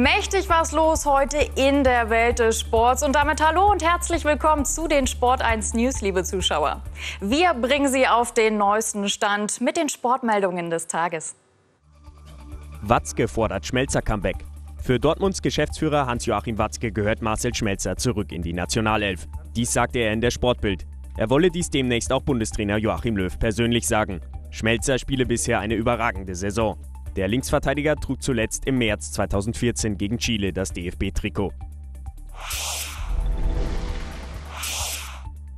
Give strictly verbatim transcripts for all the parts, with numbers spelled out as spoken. Mächtig was los heute in der Welt des Sports. Und damit hallo und herzlich willkommen zu den Sport eins News, liebe Zuschauer. Wir bringen Sie auf den neuesten Stand mit den Sportmeldungen des Tages. Watzke fordert Schmelzer-Comeback. Für Dortmunds Geschäftsführer Hans-Joachim Watzke gehört Marcel Schmelzer zurück in die Nationalelf. Dies sagte er in der Sportbild. Er wolle dies demnächst auch Bundestrainer Joachim Löw persönlich sagen. Schmelzer spiele bisher eine überragende Saison. Der Linksverteidiger trug zuletzt im März zweitausendvierzehn gegen Chile das D F B-Trikot.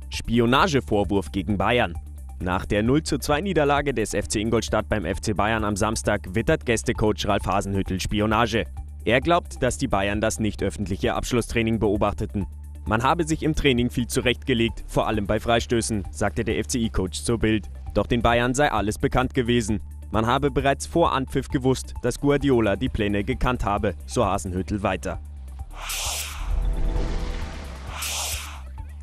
Spionagevorwurf gegen Bayern. Nach der null zu zwei Niederlage des F C Ingolstadt beim F C Bayern am Samstag wittert Gästecoach Ralf Hasenhüttl Spionage. Er glaubt, dass die Bayern das nicht öffentliche Abschlusstraining beobachteten. Man habe sich im Training viel zurechtgelegt, vor allem bei Freistößen, sagte der F C I-Coach zur Bild. Doch den Bayern sei alles bekannt gewesen. Man habe bereits vor Anpfiff gewusst, dass Guardiola die Pläne gekannt habe, so Hasenhüttl weiter.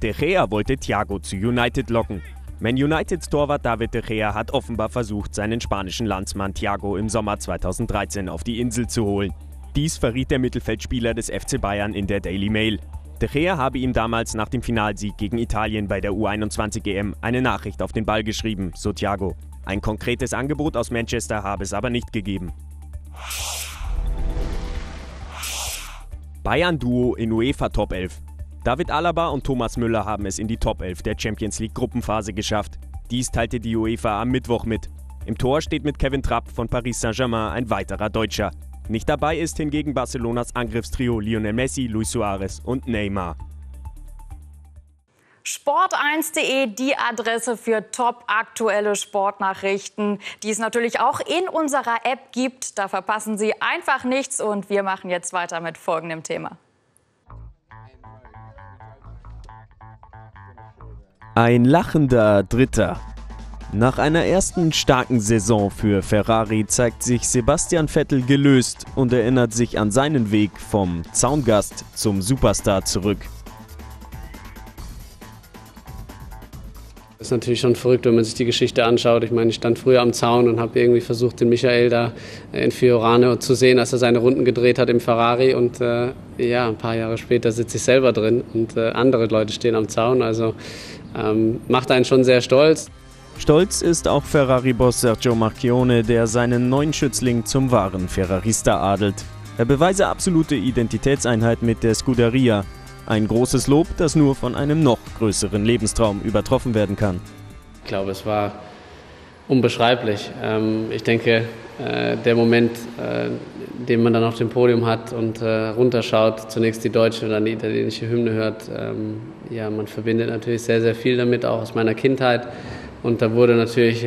De Gea wollte Thiago zu United locken. Man Uniteds Torwart David De Gea hat offenbar versucht, seinen spanischen Landsmann Thiago im Sommer zweitausenddreizehn auf die Insel zu holen. Dies verriet der Mittelfeldspieler des F C Bayern in der Daily Mail. De Gea habe ihm damals nach dem Finalsieg gegen Italien bei der U einundzwanzig E M eine Nachricht auf den Ball geschrieben, so Thiago. Ein konkretes Angebot aus Manchester habe es aber nicht gegeben. Bayern-Duo in UEFA Top elf. David Alaba und Thomas Müller haben es in die Top elf der Champions-League-Gruppenphase geschafft. Dies teilte die UEFA am Mittwoch mit. Im Tor steht mit Kevin Trapp von Paris Saint-Germain ein weiterer Deutscher. Nicht dabei ist hingegen Barcelonas Angriffstrio Lionel Messi, Luis Suarez und Neymar. Sport eins punkt de, die Adresse für topaktuelle Sportnachrichten, die es natürlich auch in unserer App gibt. Da verpassen Sie einfach nichts und wir machen jetzt weiter mit folgendem Thema. Ein lachender Dritter. Nach einer ersten starken Saison für Ferrari zeigt sich Sebastian Vettel gelöst und erinnert sich an seinen Weg vom Zaungast zum Superstar zurück. Das ist natürlich schon verrückt, wenn man sich die Geschichte anschaut. Ich meine, ich stand früher am Zaun und habe irgendwie versucht, den Michael da in Fiorano zu sehen, als er seine Runden gedreht hat im Ferrari. Und äh, ja, ein paar Jahre später sitze ich selber drin und äh, andere Leute stehen am Zaun. Also ähm, macht einen schon sehr stolz. Stolz ist auch Ferrari-Boss Sergio Marchione, der seinen neuen Schützling zum wahren Ferrarista adelt. Er beweise absolute Identitätseinheit mit der Scuderia. Ein großes Lob, das nur von einem noch größeren Lebenstraum übertroffen werden kann. Ich glaube, es war unbeschreiblich. Ich denke, der Moment, den man dann auf dem Podium hat und runterschaut, zunächst die deutsche und dann die italienische Hymne hört, ja, man verbindet natürlich sehr, sehr viel damit, auch aus meiner Kindheit. Und da wurde natürlich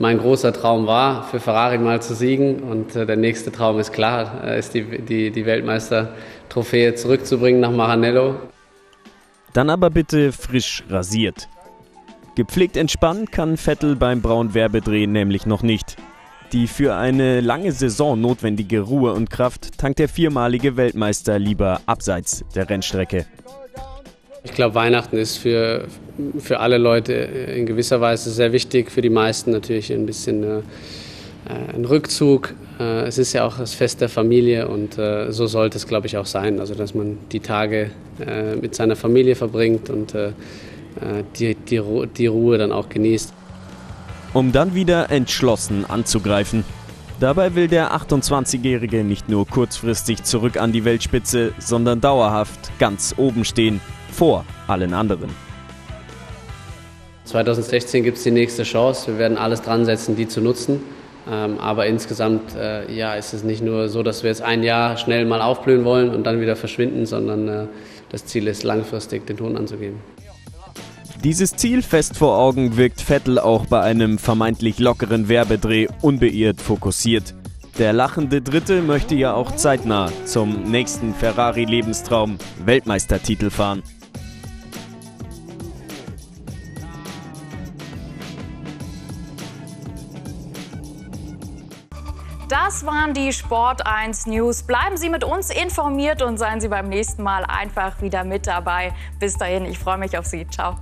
mein großer Traum wahr, für Ferrari mal zu siegen. Und der nächste Traum ist klar, ist die, die, die Weltmeistertrophäe zurückzubringen nach Maranello. Dann aber bitte frisch rasiert. Gepflegt entspannen kann Vettel beim braunen Werbedreh nämlich noch nicht. Die für eine lange Saison notwendige Ruhe und Kraft tankt der viermalige Weltmeister lieber abseits der Rennstrecke. Ich glaube, Weihnachten ist für, für alle Leute in gewisser Weise sehr wichtig. Für die meisten natürlich ein bisschen äh, ein Rückzug. Äh, es ist ja auch das Fest der Familie und äh, so sollte es, glaube ich, auch sein. Also, dass man die Tage äh, mit seiner Familie verbringt und äh, die, die, Ru- die Ruhe dann auch genießt. Um dann wieder entschlossen anzugreifen. Dabei will der achtundzwanzigjährige nicht nur kurzfristig zurück an die Weltspitze, sondern dauerhaft ganz oben stehen. Vor allen anderen. zweitausendsechzehn gibt es die nächste Chance. Wir werden alles dran setzen, die zu nutzen. Ähm, aber insgesamt äh, ja, ist es nicht nur so, dass wir jetzt ein Jahr schnell mal aufblühen wollen und dann wieder verschwinden, sondern äh, das Ziel ist, langfristig den Ton anzugeben. Dieses Ziel fest vor Augen wirkt Vettel auch bei einem vermeintlich lockeren Werbedreh unbeirrt fokussiert. Der lachende Dritte möchte ja auch zeitnah zum nächsten Ferrari-Lebenstraum Weltmeistertitel fahren. Das waren die Sport eins News. Bleiben Sie mit uns informiert und seien Sie beim nächsten Mal einfach wieder mit dabei. Bis dahin, ich freue mich auf Sie. Ciao.